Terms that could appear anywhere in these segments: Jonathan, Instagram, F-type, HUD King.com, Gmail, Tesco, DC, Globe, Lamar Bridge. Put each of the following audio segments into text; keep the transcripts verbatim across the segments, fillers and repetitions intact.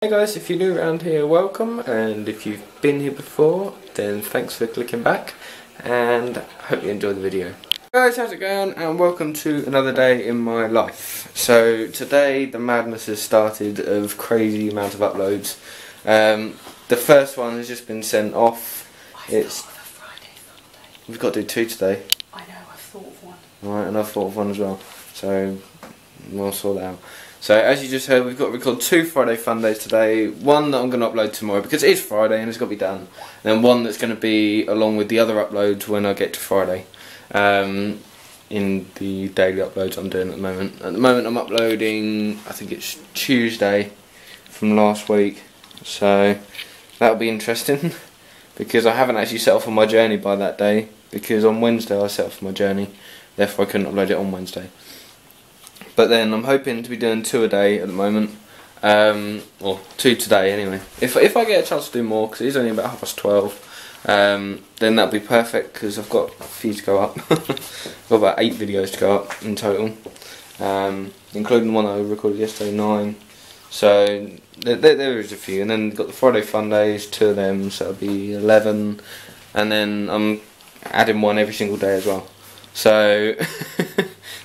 Hey guys, if you're new around here, welcome, and if you've been here before, then thanks for clicking back, and I hope you enjoy the video. Hey guys, how's it going, and welcome to another day in my life. So today the madness has started of crazy amount of uploads. Um, the first one has just been sent off. I it's thought of a Friday Monday. We've got to do two today. I know, I've thought of one. Alright, and I've thought of one as well, so we'll sort that out. So as you just heard, we've got to record two Friday Fun Days today, one that I'm going to upload tomorrow because it is Friday and it's got to be done, and then one that's going to be along with the other uploads when I get to Friday, um, in the daily uploads I'm doing at the moment. At the moment I'm uploading, I think it's Tuesday from last week, so that'll be interesting because I haven't actually set off on my journey by that day, because on Wednesday I set off my journey, therefore I couldn't upload it on Wednesday. But then I'm hoping to be doing two a day at the moment, um, or two today anyway. If if I get a chance to do more, because it is only about half past twelve, um, then that'll be perfect because I've got a few to go up. I've got about eight videos to go up in total, um, including one I recorded yesterday, nine. So there, there, there is a few, and then got the Friday Fun Days, two of them, so that'll be eleven, and then I'm adding one every single day as well. So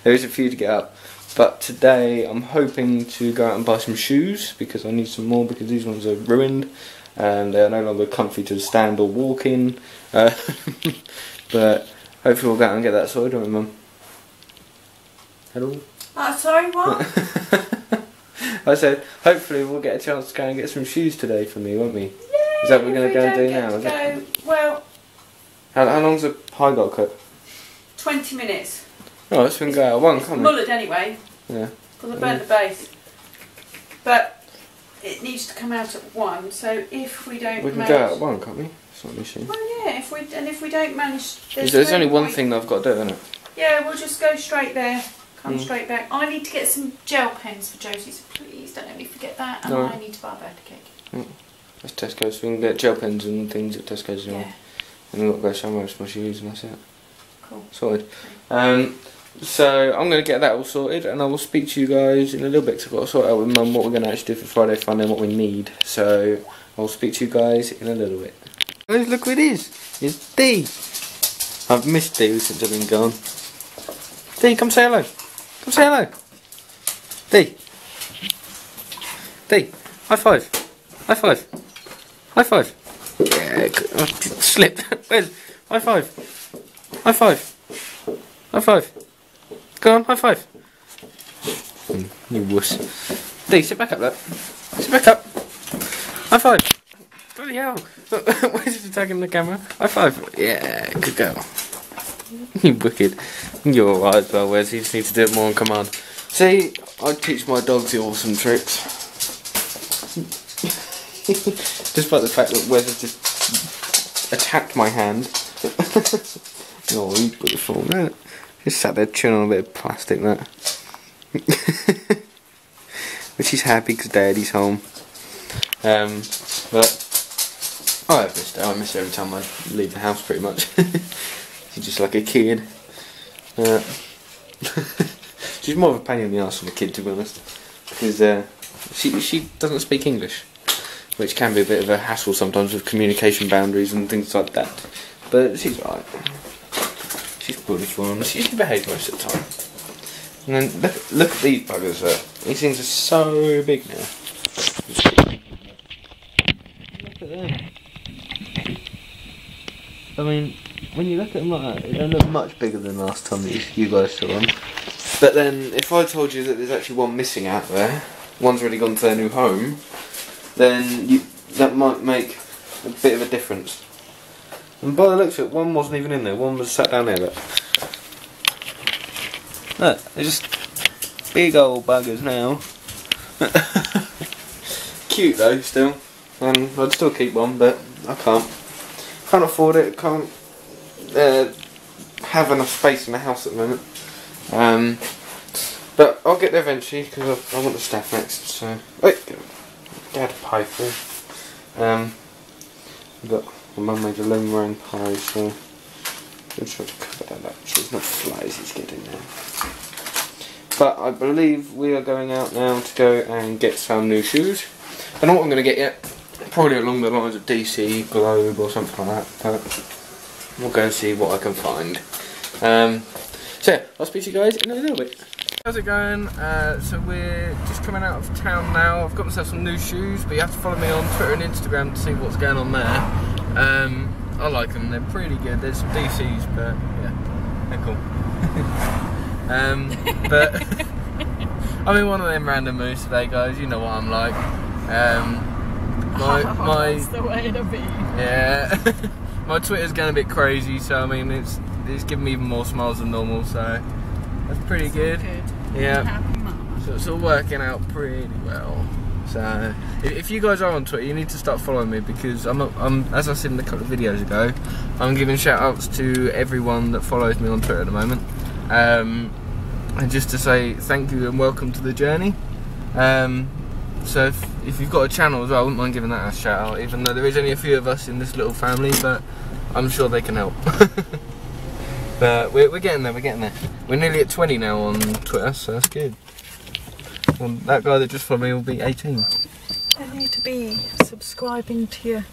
there is a few to get up. But today I'm hoping to go out and buy some shoes because I need some more, because these ones are ruined and they're no longer comfy to stand or walk in. Uh, but hopefully we'll go out and get that sorted, won't we, Mum? Hello? Oh, sorry, what? I said, hopefully we'll get a chance to go and get some shoes today for me, won't we? Yay, is that what we're going to go and do now? Is go, it? Well... How, how long's the pie got cooked? twenty minutes. Oh, that's been going out one, can't we? Mullet anyway. Yeah. Because I burnt the base. But it needs to come out at one, so if we don't manage... We can manage go out at one, can't we? It's not an issue. Well, yeah, if we, and if we don't manage... There's, there's no only point. One thing that I've got to do, isn't it? Yeah, we'll just go straight there, come mm. straight back. I need to get some gel pens for Josie, so please don't let me forget that. And no. I need to buy a birthday cake. Mm. That's Tesco, so we can get gel pens and things at Tesco's. Yeah. And we've got to go somewhere with my shoes, and that's it. Cool. Sorted. Um... So I'm going to get that all sorted, and I will speak to you guys in a little bit, because I've got to sort out with Mum what we're going to actually do for Friday Fun and what we need. So I'll speak to you guys in a little bit. Guys, look who it is. It's Dee. I've missed Dee since I've been gone. Dee, come say hello. Come say hello. Dee. Dee. High five. High five. High five. Yeah, I slipped. Where's high five? High five. High five. Go on, high five. Mm, you wuss. Dee, sit back up, look. Sit back up. High five. Bloody hell. Where's he tagging the camera? High five. Yeah, good girl. You wicked. You're alright as well, Wes. You just need to do it more on command. See, I teach my dogs the awesome tricks. Despite the fact that Wes has just attacked my hand. Oh, you beautiful, man. Just sat there chewing on a bit of plastic, that. But she's happy because Daddy's home. Um, but I have missed her. I miss her every time I leave the house, pretty much. She's just like a kid. Uh, she's more of a pain in the arse than a kid, to be honest, because uh, she she doesn't speak English, which can be a bit of a hassle sometimes with communication boundaries and things like that. But she's alright. She's bullied for them. She used to behave most of the time. And then look, look at these buggers though. These things are so big now. Look at them. I mean, when you look at them like that, they don't look much bigger than last time that you guys saw them. But then, if I told you that there's actually one missing out there, one's already gone to their new home, then you, that might make a bit of a difference. And by the looks of it, one wasn't even in there, one was sat down there, look. Look, they're just big old buggers now. Cute though, still. Um, I'd still keep one, but I can't. Can't afford it, can't uh, have enough space in the house at the moment. Um, but I'll get there eventually, because I, I want the staff next, so... Wait! Dad pie for Um, but... My mum made a lemon meringue pie, so I'm sure to cover that up so there's no flies he's getting there. But I believe we are going out now to go and get some new shoes. I don't know what I'm going to get yet. Probably along the lines of D C, Globe or something like that, but we'll go and see what I can find. Um, so yeah, I'll speak to you guys in a little bit. How's it going? Uh, so we're just coming out of town now. I've got myself some new shoes, but you have to follow me on Twitter and Instagram to see what's going on there. Um, I like them, they're pretty good. There's some D Cs, but yeah, they're cool. um, but I'm in one of them random moves today, guys. You know what I'm like. Um, My, oh, my, that's the way to be. Yeah, my Twitter's going a bit crazy, so I mean it's it's giving me even more smiles than normal, so that's pretty good. good. Yeah, so it's all working out pretty well. So if, if you guys are on Twitter, you need to start following me because I'm, I'm as I said in a couple of videos ago, I'm giving shout outs to everyone that follows me on Twitter at the moment, um, and just to say thank you and welcome to the journey. Um, So if, if you've got a channel as well, I wouldn't mind giving that a shout out, even though there is only a few of us in this little family, but I'm sure they can help. But we're, we're getting there, we're getting there. We're nearly at twenty now on Twitter, so that's good. Well, that guy that just followed me will be eighteen. They need to be subscribing to you.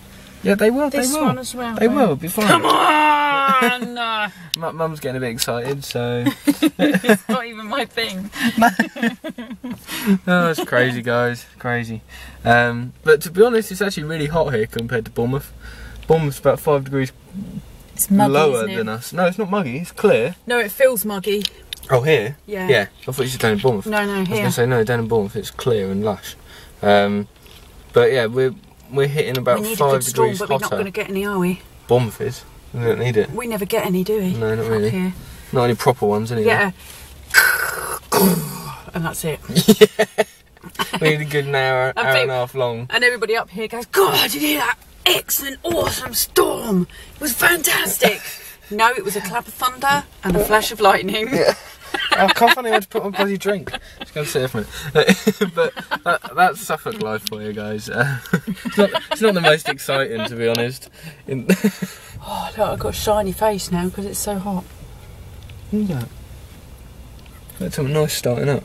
Yeah, they will, this they will. One as well. They though. will, be fine. Come on! My mum's getting a bit excited, so... It's not even my thing. Oh, it's crazy, guys. Crazy. Um, but to be honest, it's actually really hot here compared to Bournemouth. Bournemouth's about five degrees it's muggy, lower than us. No, it's not muggy, it's clear. No, it feels muggy. Oh, here? Yeah. Yeah, I thought you said down in Bournemouth. No, no, here. I was going to say, no, down in Bournemouth, it's clear and lush. Um, but yeah, we're... We're hitting about we five degrees storm, but hotter. We're not going to get any, are we? Bournemouth is. We don't need it. We never get any, do we? No, not Up really. Here. Not any proper ones, anyway. Yeah. And that's it. Yeah. We need a good hour, hour and a half long. And everybody up here goes, God, did you hear that excellent, awesome storm? It was fantastic. No, it was a clap of thunder and a flash of lightning. Yeah. I can't find anyone to put on a bloody drink. Just go and sit here for a minute. But that, that's Suffolk life for you guys. Uh, it's, not, it's not the most exciting, to be honest. In oh, look, I've got a shiny face now because it's so hot. Who's that? That's something nice starting up.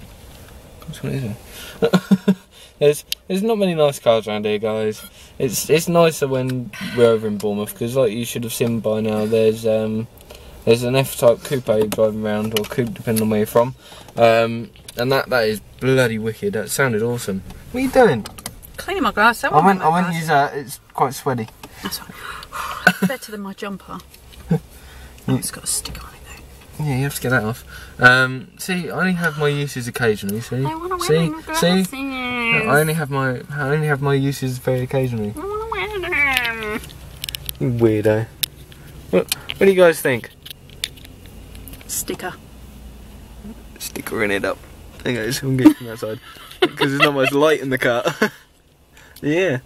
That's what it is. There's, there's not many nice cars around here, guys. It's it's nicer when we're over in Bournemouth because, like you should have seen by now, there's... Um, There's an F-type coupe driving around, or coupe depending on where you're from, um, and that that is bloody wicked. That sounded awesome. What are you doing? Cleaning my glass. I went. I went use that. It's quite sweaty. That's better than my jumper. Oh, it's got a stick on it though. Yeah, you have to get that off. Um, see, I only have my uses occasionally. See, I want to wear my glasses. See, no, I only have my I only have my uses very occasionally. I want to wear them. Weirdo. What, what do you guys think? Sticker. Sticker in it up. There you go, it's all good from outside. Because there's not much light in the car. Yeah.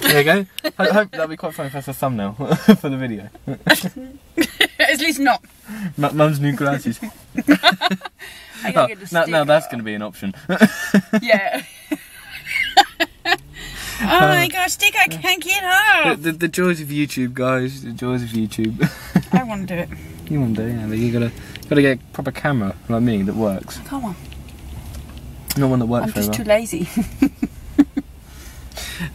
There you go. I hope that'll be quite fun if that's a thumbnail for the video. At least not. Mum's new glasses. I gotta get the sticker. Now that's going to be an option. Yeah. Oh um, my gosh, Dick, I can't get off! The, the, the joys of YouTube, guys, the joys of YouTube. I want to do it. You want to do it, yeah, but you gotta, gotta get a proper camera, like me, that works. Come on. Not one that works very well. I'm just too lazy.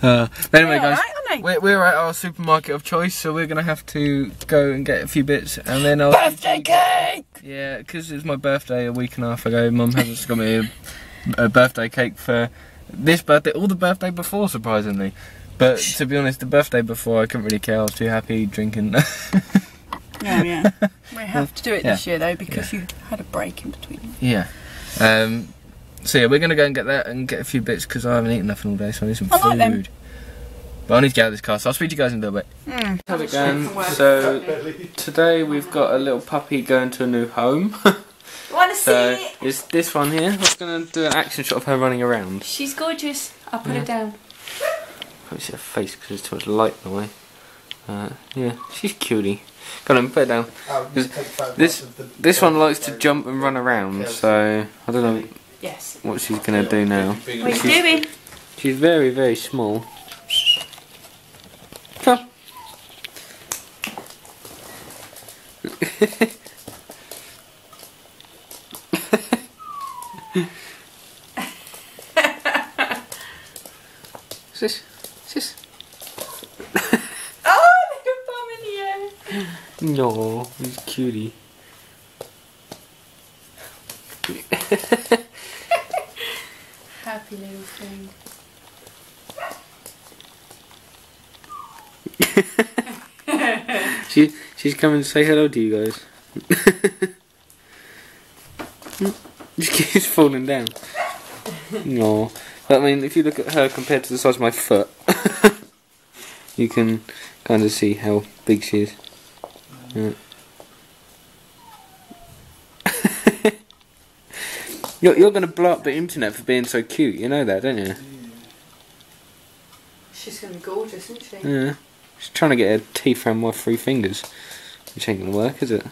uh, but anyway, guys, right, we're, we're at our supermarket of choice, so we're gonna have to go and get a few bits, and then I'll... Birthday cake! Yeah, because it was my birthday a week and a half ago, Mum hasn't got me a, a birthday cake for... This birthday, all the birthday before, surprisingly. But to be honest, the birthday before, I couldn't really care. I was too happy drinking. No, yeah. We have to do it yeah. this year though because yeah. you had a break in between. Yeah. Um, so yeah, we're gonna go and get that and get a few bits because I haven't eaten nothing all day, so I need some I food. Like them. But I need to get out of this car, so I'll speak to you guys in a little bit. Mm. How's it going? So today we've got a little puppy going to a new home. Want to so see it? It's this one here. I was going to do an action shot of her running around. She's gorgeous. I'll put yeah. her down. Can't see her face because there's too much light in the way. Uh, yeah, she's cutie. Go on, put her down. Oh, this this one likes to jump and run around, so I don't know yes. what she's going to do now. What are you she's, doing? She's very, very small. Come. Sis, sis. Oh, the Pomeranian! No, he's cutie. Happy little thing. she she's coming to say hello to you guys. She keeps falling down. No, but I mean, if you look at her compared to the size of my foot, you can kind of see how big she is. Yeah. You're, you're going to blow up the internet for being so cute, you know that, don't you? She's going to be gorgeous, isn't she? Yeah. She's trying to get her teeth around my three fingers, which ain't going to work, is it?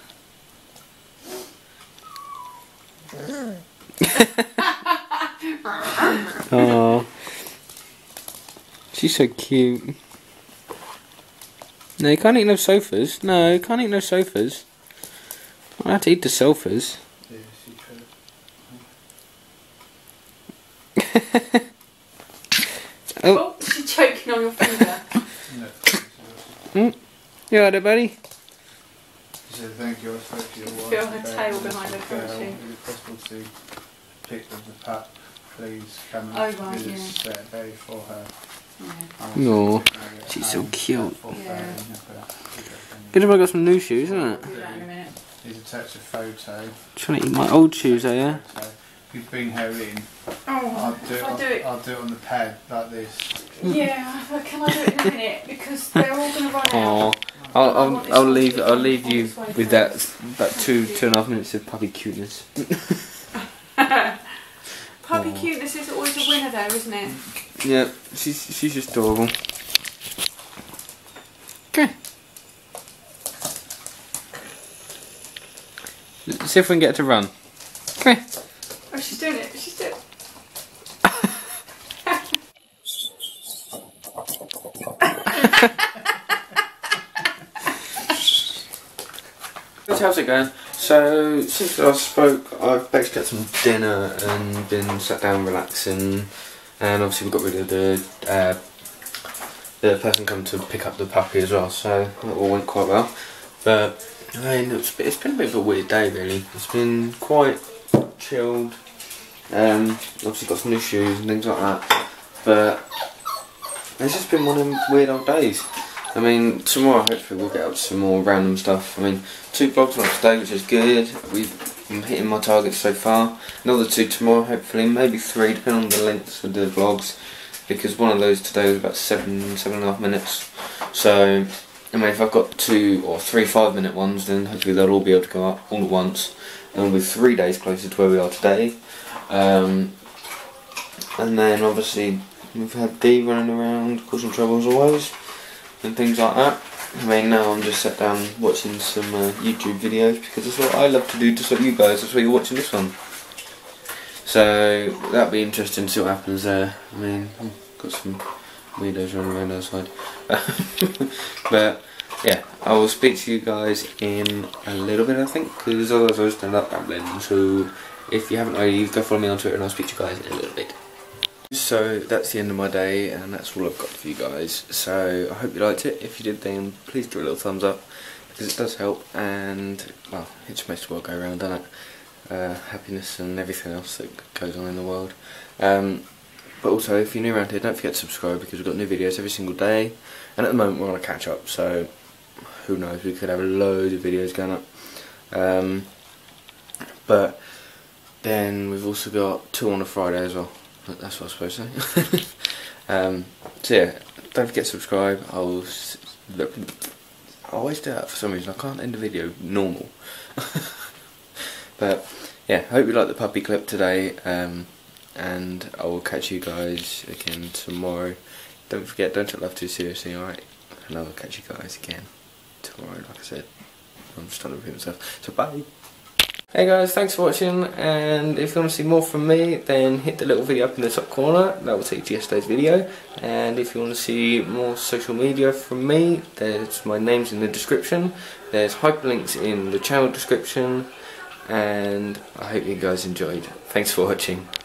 Oh, she's so cute. No, you can't eat no sofas. No, you can't eat no sofas. I have to eat the sofas. Oh, she's choking on your finger. Mm. You alright, buddy? She said, thank you, I spoke to your wife. Feel her tail behind her, can't you? Is it possible to pick up the pat, please? Come and visit us Saturday for her. No, she's so cute. Yeah. Good if I got some new shoes, isn't it? He's attached a photo. Trying to eat my old shoes, are you? If you bring her in, I'll do it, I'll, do it. I'll do it on the pad, like this. Yeah, can I do it in a minute? Because they're all going to run out. Aww. I'll, I'll, I'll, leave, I'll leave you with that, that two, two and a half minutes of puppy cuteness. Puppy Aww. Cuteness is always a winner though, isn't it? Yeah, she's, she's just adorable. Okay. Let's see if we can get her to run. Okay. Oh, she's doing it. She's doing it. How's it going? So, since I spoke, I've basically had some dinner and been sat down relaxing. And obviously we got rid of the, uh, the person coming to pick up the puppy as well, so that all went quite well. But, I mean, it's been a bit of a weird day really. It's been quite chilled, um, obviously got some new shoes and things like that, but it's just been one of them weird old days. I mean, tomorrow hopefully we'll get up to some more random stuff. I mean, two vlogs on today, which is good. We've been hitting my targets so far. Another two tomorrow hopefully, maybe three depending on the lengths of the vlogs, because one of those today was about seven, seven and a half minutes. So, I mean, if I've got two or three five minute ones, then hopefully they'll all be able to go up all at once. And we're three days closer to where we are today. Um, and then obviously we've had Dee running around, causing trouble as always, and things like that. I mean, now I'm just sat down watching some uh, YouTube videos, because that's what I love to do, just like you guys, that's why you're watching this one. So that'll be interesting to see what happens there. I mean, I've got some weirdos running around outside. But yeah, I will speak to you guys in a little bit, I think, because otherwise I'll just end up rambling. So if you haven't already, go follow me on Twitter and I'll speak to you guys in a little bit. So that's the end of my day and that's all I've got for you guys. So I hope you liked it. If you did, then please do a little thumbs up, because it does help, and well, it just makes the world go round, doesn't it? Uh, happiness and everything else that goes on in the world. Um, But also, if you're new around here, don't forget to subscribe, because we've got new videos every single day. And at the moment, we're on a catch-up, so who knows, we could have loads of videos going up. Um, but then we've also got two on a Friday as well. That's what I was supposed to say. um, so yeah, don't forget to subscribe. I'll s look, I always do that for some reason. I can't end a video normal. But yeah, hope you liked the puppy clip today. Um, And I will catch you guys again tomorrow. Don't forget, don't take love too seriously, alright? And I will catch you guys again tomorrow, like I said. I'm just trying to repeat myself. So, bye! Hey guys, thanks for watching. And if you want to see more from me, then hit the little video up in the top corner. That will take you to yesterday's video. And if you want to see more social media from me, there's my name's in the description. There's hyperlinks in the channel description. And I hope you guys enjoyed. Thanks for watching.